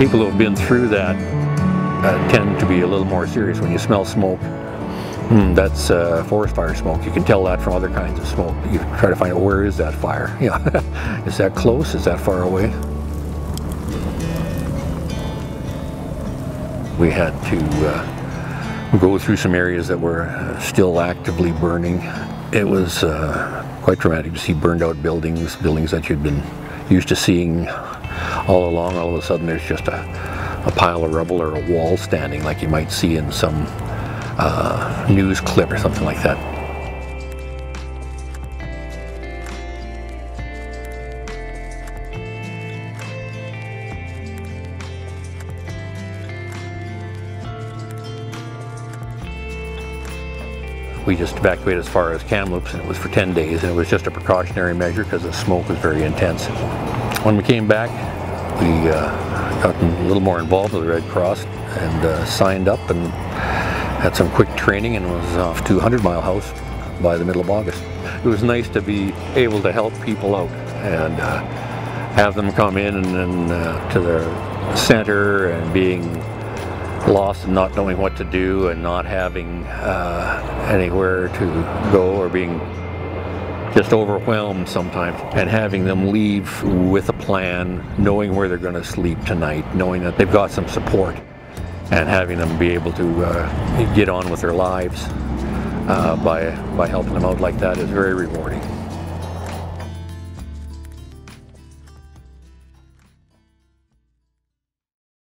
people who have been through that tend to be a little more serious. When you smell smoke, that's forest fire smoke. You can tell that from other kinds of smoke. You try to find out, where is that fire? Yeah. Is that close? Is that far away? We had to go through some areas that were still actively burning. It was quite traumatic to see burned out buildings, buildings that you'd been used to seeing all along. All of a sudden there's just a pile of rubble or a wall standing, like you might see in some news clip or something like that. We just evacuated as far as Kamloops, and it was for 10 days, and it was just a precautionary measure because the smoke was very intense. When we came back, we got a little more involved with the Red Cross and signed up and had some quick training, and was off to 100 Mile House by the middle of August. It was nice to be able to help people out and have them come in and to their center, and being lost and not knowing what to do and not having anywhere to go, or being just overwhelmed sometimes, and having them leave with a plan, knowing where they're going to sleep tonight, knowing that they've got some support, and having them be able to get on with their lives by helping them out like that is very rewarding.